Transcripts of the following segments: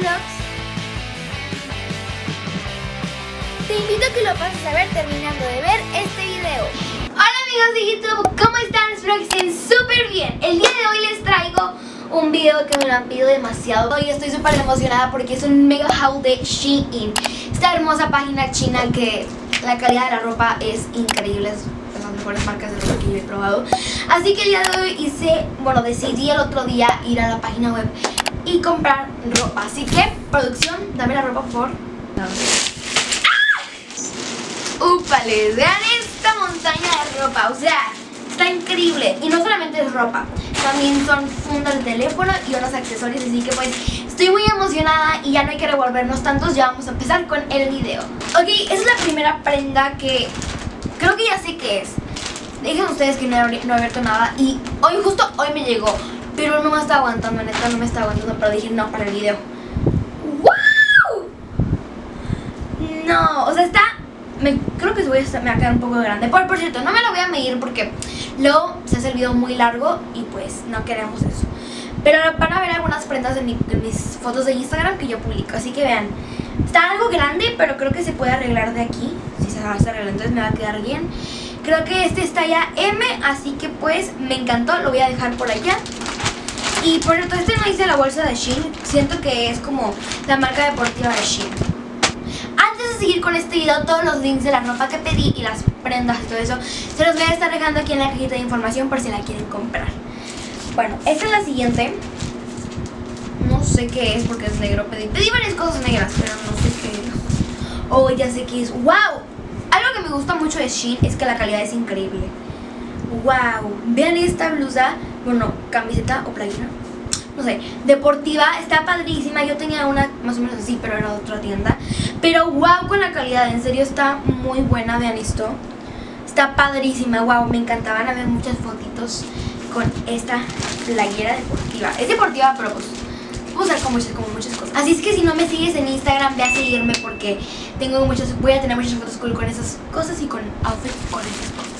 Vlogs. Te invito a que lo pases a ver terminando de ver este video. Hola amigos de YouTube, ¿cómo están? Espero que estén súper bien. El día de hoy les traigo un video que me lo han pedido demasiado. Hoy estoy súper emocionada porque es un mega haul de Shein, esta hermosa página china que la calidad de la ropa es increíble, es de las mejores marcas de ropa que yo he probado. Así que el día de hoy decidí el otro día ir a la página web y comprar ropa. Así que, producción, dame la ropa por... ¡Úpales! Vean esta montaña de ropa, o sea, está increíble. Y no solamente es ropa, también son fundas de teléfono y unos accesorios, así que pues estoy muy emocionada y ya no hay que revolvernos tantos, ya vamos a empezar con el video. Ok, esa es la primera prenda que creo que ya sé qué es. Dejen ustedes que no he abierto nada y hoy, justo hoy me llegó, pero no me está aguantando, neta no me está aguantando, pero dije no, para el video. ¡Wow! No, o sea, está... creo que me va a quedar un poco grande. Por cierto, no me la voy a medir porque luego se hace el video muy largo y pues no queremos eso. Pero van a ver algunas prendas en mis fotos de Instagram que yo publico, así que vean. Está algo grande, pero creo que se puede arreglar de aquí. Si se va a arreglar, entonces me va a quedar bien. Creo que este es talla M, así que pues me encantó, lo voy a dejar por allá. Y por cierto, este no hice la bolsa de Shein, siento que es como la marca deportiva de Shein. Seguir con este video, todos los links de la ropa que pedí y las prendas y todo eso se los voy a estar dejando aquí en la cajita de información por si la quieren comprar. Bueno, esta es la siguiente. No sé qué es porque es negro. Pedí varias cosas negras, pero no sé qué es. Oh, ya sé qué es. ¡Wow! Algo que me gusta mucho de Shein es que la calidad es increíble. ¡Wow! Vean esta blusa, bueno, camiseta o playera, no sé, deportiva, está padrísima. Yo tenía una más o menos así, pero era otra tienda. Pero wow, con la calidad, en serio está muy buena, vean esto. Está padrísima, wow, me encantaban a ver muchas fotitos con esta playera deportiva. Es deportiva, pero pues vamos a usar como muchas cosas. Así es que si no me sigues en Instagram, ve a seguirme porque tengo voy a tener muchas fotos cool con esas cosas y con outfits con esas cosas.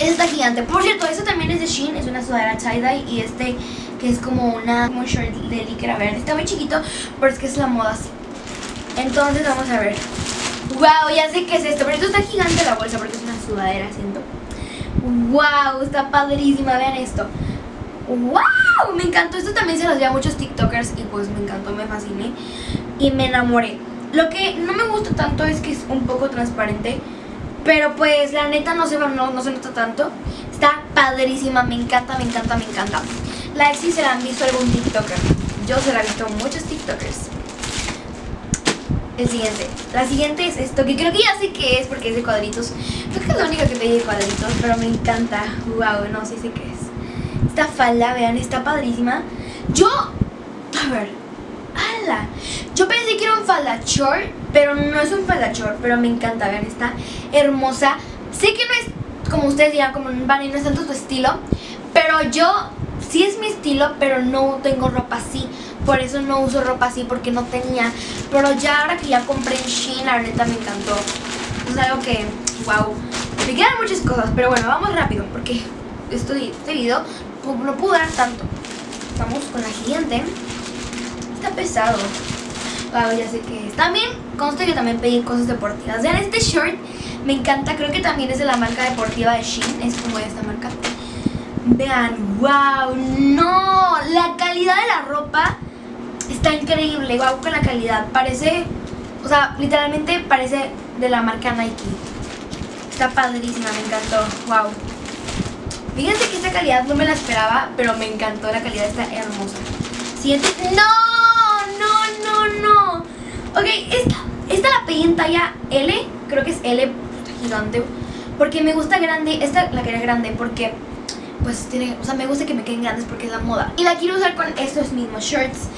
Esta está gigante. Por cierto, eso también es de Shein, es una sudadera tie-dye y este que es como un short de licra verde. Está muy chiquito, pero es que es la moda así. Entonces vamos a ver. Wow, ya sé qué es esto, pero esto está gigante la bolsa porque es una sudadera, siento. Wow, está padrísima, vean esto. Wow, me encantó. Esto también se los vi a muchos tiktokers y pues me encantó, me fasciné y me enamoré. Lo que no me gusta tanto es que es un poco transparente, pero pues la neta no se nota tanto. Está padrísima, me encanta, me encanta, me encanta. La Exi se la han visto algún tiktoker. Yo se la he visto a muchos tiktokers. El siguiente. La siguiente es esto, que creo que ya sé qué es porque es de cuadritos. Creo que es la única que pedí de cuadritos, pero me encanta. Wow, no sé si sé qué es. Esta falda, vean, está padrísima. Yo... a ver... ¡Hala! Yo pensé que era un falda short, pero no es un falda short, pero me encanta, vean, está hermosa. Sé que no es, como ustedes dirán, como un banner, no es tanto tu estilo, pero yo... sí es mi estilo, pero no tengo ropa así. Por eso no uso ropa así, porque no tenía. Pero ya ahora que ya compré en Shein, la neta me encantó. Es algo que, wow, me quedan muchas cosas, pero bueno, vamos rápido porque este video no pudo dar tanto. Vamos con la siguiente. Está pesado. Wow, ya sé qué es. También, conste que también pedí cosas deportivas. Vean este short, me encanta. Creo que también es de la marca deportiva de Shein. Es como esta marca. Vean, wow, no, la calidad de la ropa está increíble, wow, con la calidad, parece, o sea, literalmente parece de la marca Nike, está padrísima, me encantó, wow, fíjense que esta calidad no me la esperaba, pero me encantó, la calidad está hermosa. Siguiente, no, ok, esta la pedí en talla L, creo que es L, está gigante, porque me gusta grande, esta la quería grande, porque... pues tiene, o sea, me gusta que me queden grandes porque es la moda. Y la quiero usar con estos mismos shirts.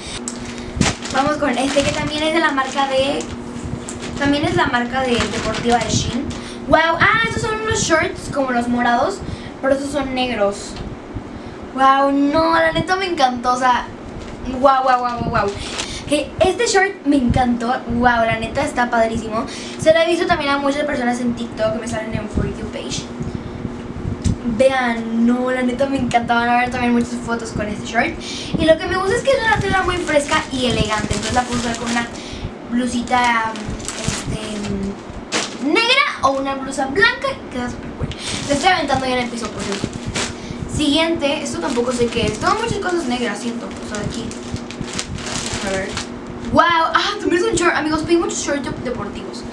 Vamos con este que también es de la marca de... también es la marca de deportiva de Shein. Wow, ah, estos son unos shorts como los morados, pero estos son negros. Wow, no, la neta me encantó, o sea, wow. Okay, este short me encantó, wow, la neta está padrísimo. Se lo he visto también a muchas personas en TikTok que me salen en For You page. vean, no, la neta me encanta. Van a ver también muchas fotos con este short. Y lo que me gusta es que es una tela muy fresca y elegante. Entonces la puedo usar con una blusita negra o una blusa blanca, queda súper cool. Me estoy aventando ya en el piso, por cierto. Siguiente, esto tampoco sé qué es. Tengo muchas cosas negras, siento. O sea, aquí. A ver. ¡Wow! Ah, también es un short. Amigos, pedí muchos shorts deportivos.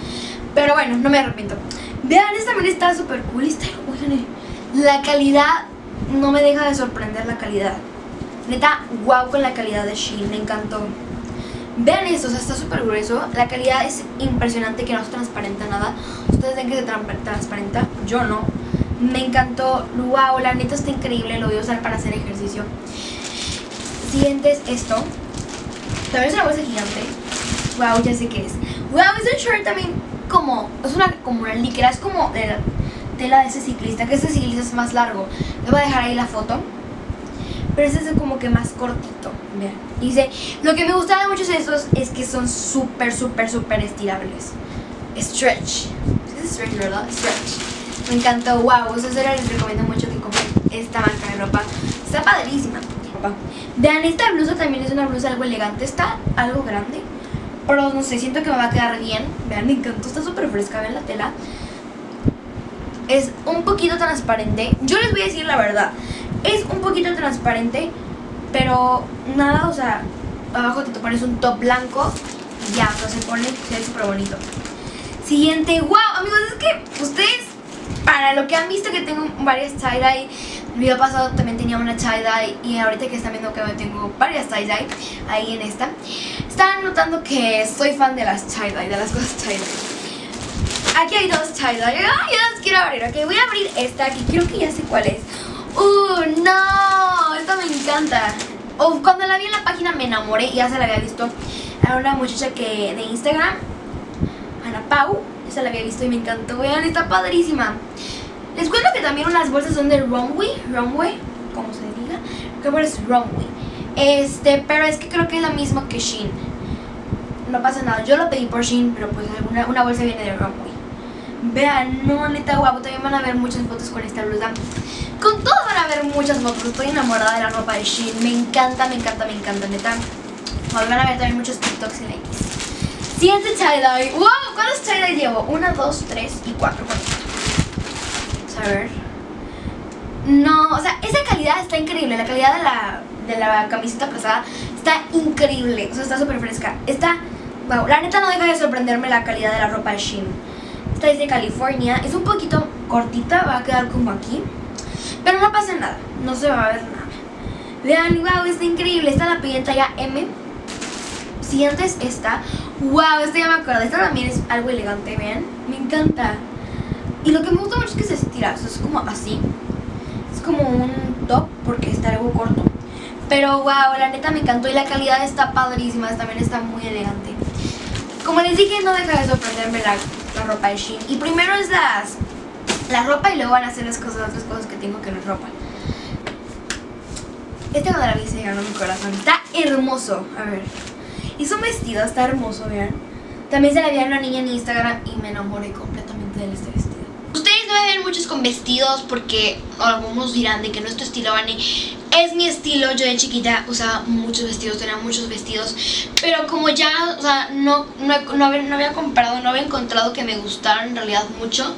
Pero bueno, no me arrepiento. Vean, esta también está súper cool. Oigan, la calidad no me deja de sorprender, la calidad. Neta, wow con la calidad de Shein, me encantó. Vean esto, o sea, está súper grueso. La calidad es impresionante, que no se transparenta nada. Ustedes ven que se transparenta, yo no. Me encantó, wow, la neta está increíble. Lo voy a usar para hacer ejercicio. Siguiente es esto. También es una bolsa gigante. Wow, ya sé qué es. Wow, es un short también como... es una, como una licra, es como de la tela de ese ciclista, que este ciclista es más largo. Les voy a dejar ahí la foto. Pero este es como que más cortito. Vean, dice, lo que me gusta de muchos de estos es que son súper estirables. Stretch. Es stretch, ¿verdad? Stretch. Me encantó, wow. Eso les recomiendo mucho que compren esta marca de ropa. Está padrísima. Vean, esta blusa también es una blusa algo elegante. Está algo grande, pero no sé, siento que me va a quedar bien. Vean, me encantó, está súper fresca, vean la tela. Es un poquito transparente. Yo les voy a decir la verdad, es un poquito transparente, pero nada, o sea, abajo te pones un top blanco y ya, o sea, se pone, se ve súper bonito. Siguiente, wow, amigos, es que ustedes, para lo que han visto que tengo varias tie-dye, el video pasado también tenía una tie-dye y ahorita que están viendo que tengo varias tie-dye ahí en esta, están notando que soy fan de las tie-dye, de las cosas tie-dye. Aquí hay dos tie-dye, yo las quiero abrir, ok, voy a abrir esta, que creo que ya sé cuál es. No, esta me encanta. Cuando la vi en la página me enamoré y ya se la había visto a una muchacha que de Instagram, Ana Pau, esa la había visto y me encantó. Vean, está padrísima. Les cuento que también unas bolsas son de Runway, como se diga, creo que es Runway. Pero es que creo que es la misma que Shein. No pasa nada, yo lo pedí por Shein, pero pues una bolsa viene de Runway. Vean, no, neta guapo, también van a ver muchas fotos con esta blusa. Con todo van a ver muchas fotos, estoy enamorada de la ropa de Shein. Me encanta, neta. Van a ver también muchos TikToks en la X. Siguiente tie-dye. Wow, ¿cuántos tie-dye llevo? 1, 2, 3 y 4. A ver. No, o sea, esa calidad está increíble. La calidad de la camiseta pasada está increíble, o sea, está súper fresca. Está, wow, la neta no deja de sorprenderme la calidad de la ropa de Shein. Esta es de California, es un poquito cortita, va a quedar como aquí, pero no pasa nada, no se va a ver nada. Vean, wow, está increíble. Esta la pedí en talla M. Siguiente es esta. Wow, esta ya me acuerdo, esta también es algo elegante, vean, me encanta. Y lo que me gusta mucho es que se estira, o sea, es como así. Es como un top porque está algo corto. Pero wow, la neta me encantó y la calidad está padrísima, también está muy elegante. Como les dije, no deja de sorprenderme la ropa de Shein. Y primero es la ropa y luego van a hacer las cosas que tengo que no es ropa. Este cuando la vi se ganó mi corazón, está hermoso, a ver. Hizo un vestido, está hermoso, vean. También se la vi a una niña en Instagram y me enamoré completamente de este vestido. Ustedes no me ven muchos con vestidos porque algunos dirán de que no es tu estilo, Vane. Es mi estilo, yo de chiquita usaba muchos vestidos, tenía muchos vestidos. Pero como ya, o sea, no había comprado, no había encontrado que me gustaran en realidad mucho.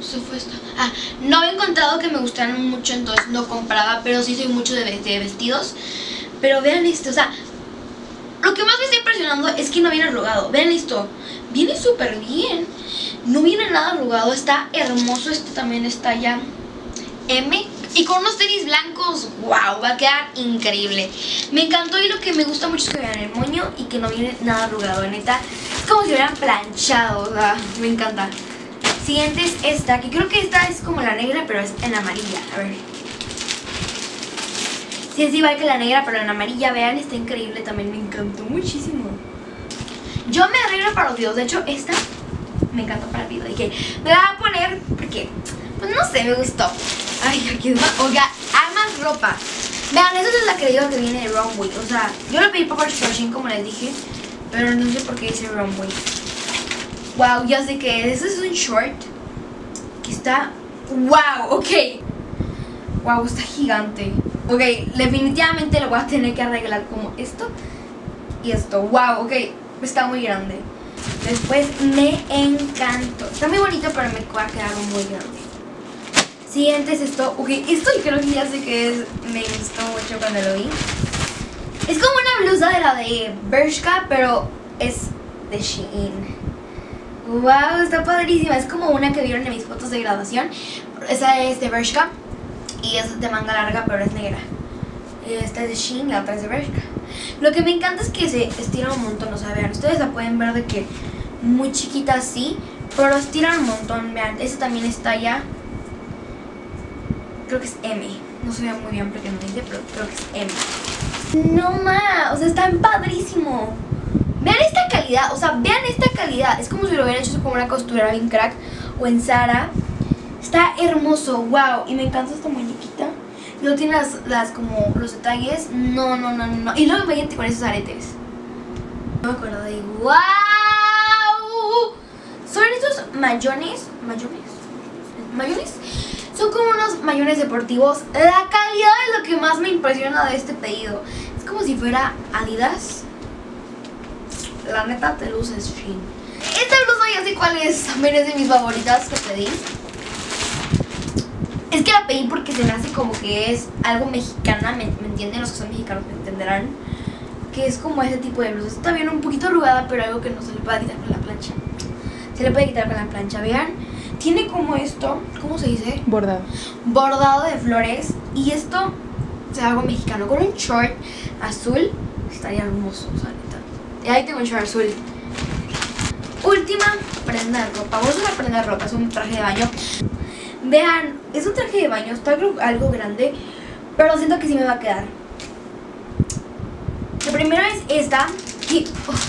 ¿Se fue esta? Ah, no había encontrado que me gustaran mucho, entonces no compraba, pero sí soy mucho de vestidos. Pero vean esto, o sea, lo que más me está impresionando es que no viene arrugado. Vean esto, viene súper bien. No viene nada arrugado, está hermoso. Este también está ya M. Y con unos tenis blancos, wow, va a quedar increíble. Me encantó y lo que me gusta mucho es que vean el moño y que no viene nada arrugado. Neta, es como si hubieran planchado, o sea, me encanta. Siguiente es esta, que creo que esta es como la negra, pero es en amarilla. A ver. Sí, es igual que la negra, pero en amarilla, vean, está increíble también. Me encantó muchísimo. Yo me arreglo para los videos, de hecho, esta... me encantó para el video, dije, me la voy a poner porque, pues no sé, me gustó. Ay, aquí es más, oiga, hay más ropa. Vean, esa es la que digo que viene de Runway, o sea, yo lo pedí por Shein como les dije, pero no sé por qué dice Runway. Wow, ya sé que ese es un short que está, wow, ok. Wow, está gigante. Ok, definitivamente lo voy a tener que arreglar como esto y esto. Wow, ok, está muy grande. Después me encantó. Está muy bonito, pero me va a quedar muy grande. Siguiente es esto. Ok, esto yo creo que ya sé que es. Me gustó mucho cuando lo vi. Es como una blusa de la de Bershka, pero es de Shein. Wow, está padrísima. Es como una que vieron en mis fotos de graduación. Esa es de Bershka y es de manga larga, pero es negra. Esta es de Shein, la otra es de Bershka. Lo que me encanta es que se estira un montón, o sea, vean, ustedes la pueden ver de que muy chiquita así, pero estiran un montón, vean, esta también está ya, creo que es M, no se ve muy bien porque no dice, pero creo que es M. No más, o sea, está padrísimo. Vean esta calidad, o sea, vean esta calidad, es como si lo hubieran hecho como una costurera en Crack o en Zara. Está hermoso, wow, y me encanta esta muñequita. No tiene las como los detalles. No, no, no, no. Y luego imagínate con esos aretes. No me acuerdo de ¡wow! Son estos mayones. ¿Mayones? Son como unos mayones deportivos. La calidad es lo que más me impresiona de este pedido. Es como si fuera Adidas. La neta te luces, Shein. Esta blusa ya sé cuál es. También es de mis favoritas que pedí. Es que la pedí porque se me hace como que es algo mexicana, ¿me entienden? Los que son mexicanos me entenderán. Que es como ese tipo de blusa. Está bien un poquito arrugada, pero algo que no se le puede quitar con la plancha. Se le puede quitar con la plancha, vean. Tiene como esto, ¿cómo se dice? Bordado. Bordado de flores. Y esto, o sea, algo mexicano. Con un short azul estaría hermoso, o sea, neta. Y ahí tengo un short azul. Última prenda de ropa. No es una prenda de ropa, es un traje de baño. Vean, es un traje de baño, está algo grande, pero siento que sí me va a quedar. La primera es esta, y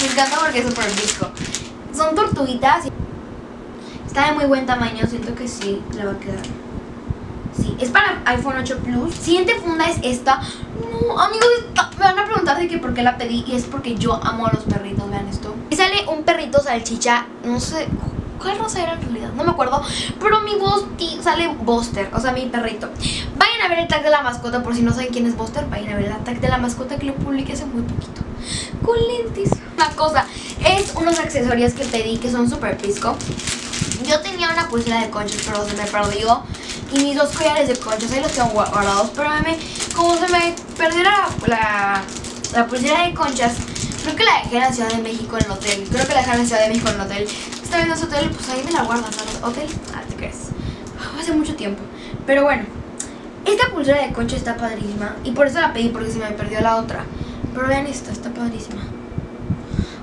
me encanta porque es súper visco. Son tortuguitas, está de muy buen tamaño, siento que sí le va a quedar. Sí, es para iPhone 8 Plus. Siguiente funda es esta. No, amigos, me van a preguntar de que por qué la pedí, y es porque yo amo a los perritos, vean esto. Y sale un perrito salchicha, no sé... ¿Cuál rosa era en realidad? No me acuerdo. Pero mi Buster sale Buster, o sea, mi perrito. Vayan a ver el tag de la mascota, por si no saben quién es Buster. Vayan a ver el tag de la mascota que lo publiqué hace muy poquito. Con lentes. Una cosa, es unos accesorios que pedí que son súper pisco. Yo tenía una pulsera de conchas, pero se me perdió. Y mis dos collares de conchas, ahí los tengo guardados. Pero como se me perdió la pulsera de conchas, creo que la dejé en la Ciudad de México en el hotel. Esta vez no es hotel, pues ahí me la guardan, ¿no? ¿Hotel? Ah, ¿te crees? Oh, hace mucho tiempo. Pero bueno, esta pulsera de concha está padrísima. Y por eso la pedí, porque se me perdió la otra. Pero vean esta, está padrísima.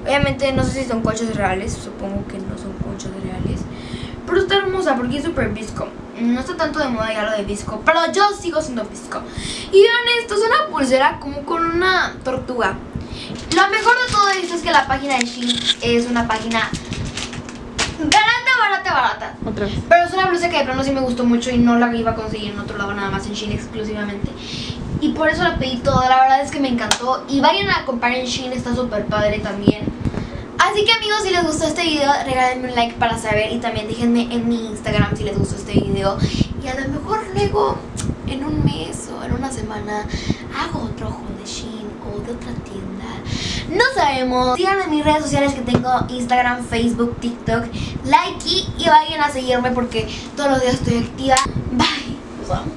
Obviamente no sé si son conchas reales. Supongo que no son conchas reales. Pero está hermosa porque es súper visco. No está tanto de moda ya lo de visco, pero yo sigo siendo visco. Y vean esto, es una pulsera como con una tortuga. Lo mejor de todo esto es que la página de Shein es una página barata. Otra vez. Pero es una blusa que de plano sí me gustó mucho y no la iba a conseguir en otro lado, nada más en Shein exclusivamente. Y por eso la pedí toda, la verdad es que me encantó. Y vayan a comprar en Shein, está súper padre también. Así que amigos, si les gustó este video, regálenme un like para saber. Y también déjenme en mi Instagram si les gustó este video. Y a lo mejor luego, en un mes o en una semana, hago otro haul de Shein o de otra tienda. No sabemos. Síganme en mis redes sociales que tengo Instagram, Facebook, TikTok, Nike, y vayan a seguirme porque todos los días estoy activa. Bye.